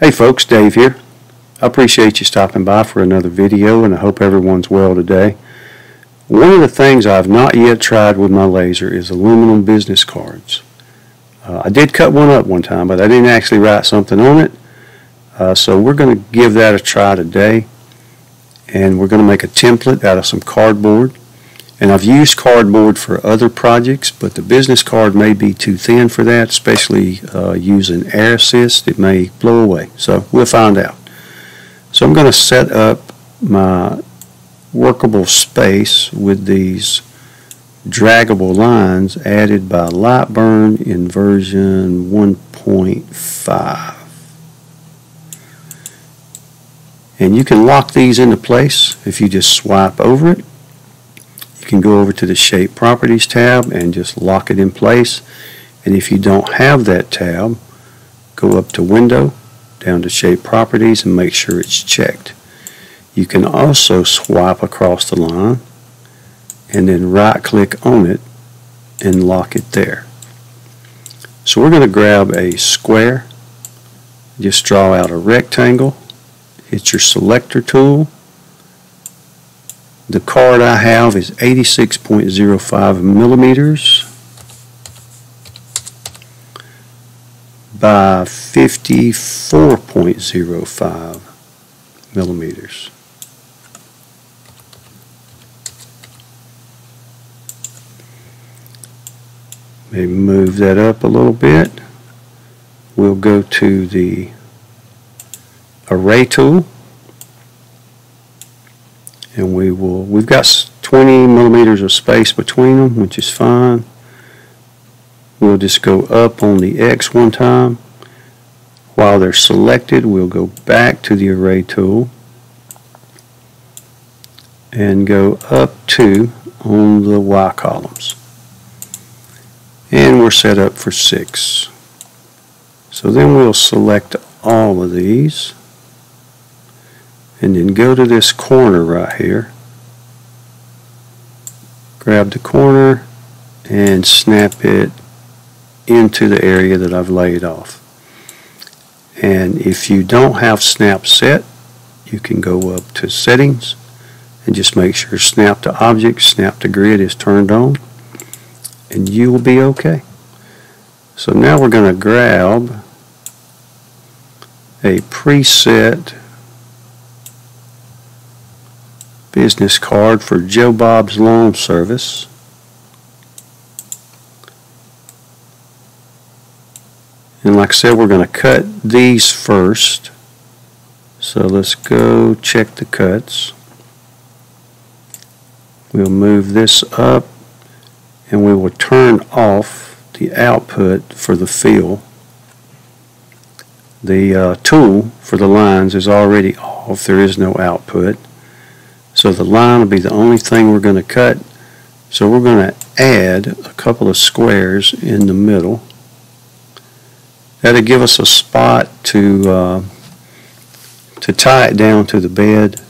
Hey folks, Dave here. I appreciate you stopping by for another video, and I hope everyone's well today. One of the things I've not yet tried with my laser is aluminum business cards. I did cut one up one time, but I didn't actually write something on it. So we're going to give that a try today, and we're going to make a template out of some cardboard. And I've used cardboard for other projects, but the business card may be too thin for that, especially using air assist. It may blow away, so we'll find out. So I'm going to set up my workable space with these draggable lines added by Lightburn in version 1.5. And you can lock these into place if you just swipe over it. You can go over to the Shape Properties tab and just lock it in place. And if you don't have that tab, go up to Window, down to Shape Properties, and make sure it's checked. You can also swipe across the line and then right click on it and lock it there. So we're going to grab a square, just draw out a rectangle, hit your selector tool. The card I have is 86.05 millimeters by 54.05 millimeters. Maybe move that up a little bit. We'll go to the array tool. And we've got 20 millimeters of space between them, which is fine. We'll just go up on the X one time. While they're selected, we'll go back to the array tool and go up 2 on the Y columns. And we're set up for 6. So then we'll select all of these. And then go to this corner right here, grab the corner and snap it into the area that I've laid off. And if you don't have snap set, you can go up to settings and just make sure snap to object, snap to grid is turned on, and you will be okay. So now we're going to grab a preset business card for Joe Bob's Lawn Service. And like I said, we're going to cut these first. So let's go check the cuts. We'll move this up and we will turn off the output for the fill. The tool for the lines is already off. There is no output. So the line will be the only thing we're going to cut. So we're going to add a couple of squares in the middle. That'll give us a spot to tie it down to the bed.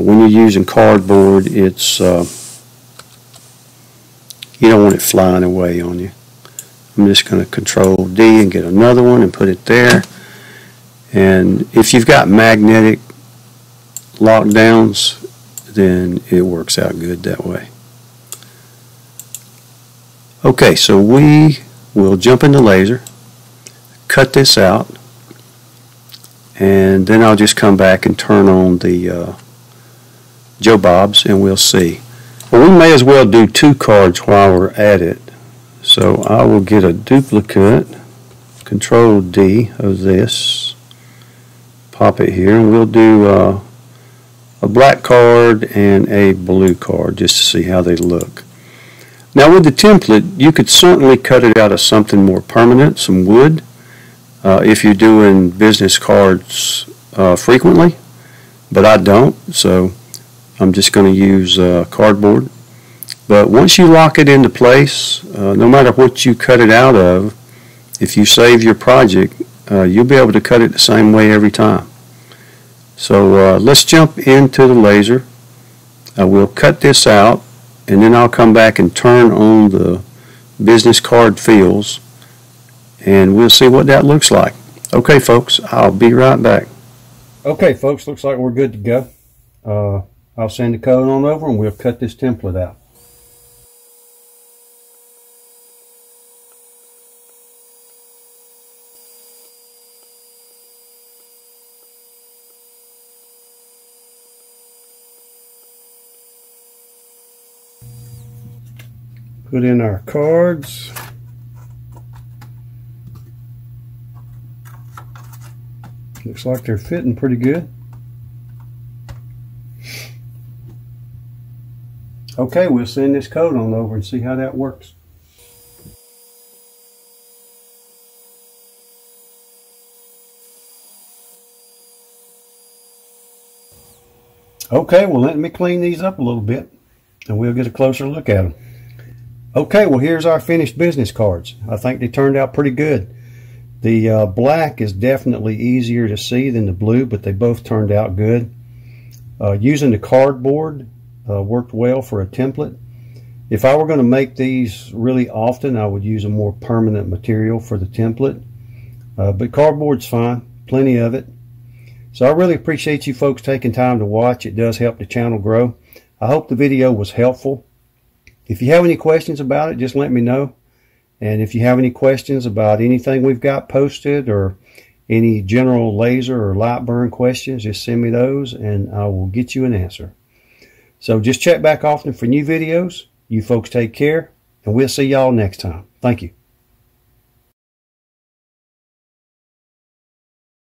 When you're using cardboard, it's you don't want it flying away on you. I'm just going to Control D and get another one and put it there. And if you've got magnetic lockdowns, then it works out good that way. Okay, so we will jump into laser, cut this out, and then I'll just come back and turn on the Joe Bob's and we'll see. Well, we may as well do 2 cards while we're at it. So I will get a duplicate, Control D of this, pop it here, and we'll do a black card and a blue card just to see how they look. Now with the template, you could certainly cut it out of something more permanent, some wood, if you're doing business cards frequently, but I don't, so I'm just going to use cardboard. But once you lock it into place, no matter what you cut it out of, if you save your project, you'll be able to cut it the same way every time. So let's jump into the laser. I will cut this out and then I'll come back and turn on the business card fills and we'll see what that looks like. Okay, folks, I'll be right back. Okay, folks, looks like we're good to go. I'll send the code on over and we'll cut this template out. Put in our cards. Looks like they're fitting pretty good. Okay, we'll send this code on over and see how that works. Okay, well, let me clean these up a little bit and we'll get a closer look at them. Okay, well, here's our finished business cards. I think they turned out pretty good. The black is definitely easier to see than the blue, but they both turned out good. Using the cardboard worked well for a template. If I were going to make these really often, I would use a more permanent material for the template. But cardboard's fine, plenty of it. So I really appreciate you folks taking time to watch. It does help the channel grow. I hope the video was helpful. If you have any questions about it, just let me know. And if you have any questions about anything we've got posted or any general laser or light burn questions, just send me those and I will get you an answer. So just check back often for new videos. You folks take care and we'll see y'all next time. Thank you.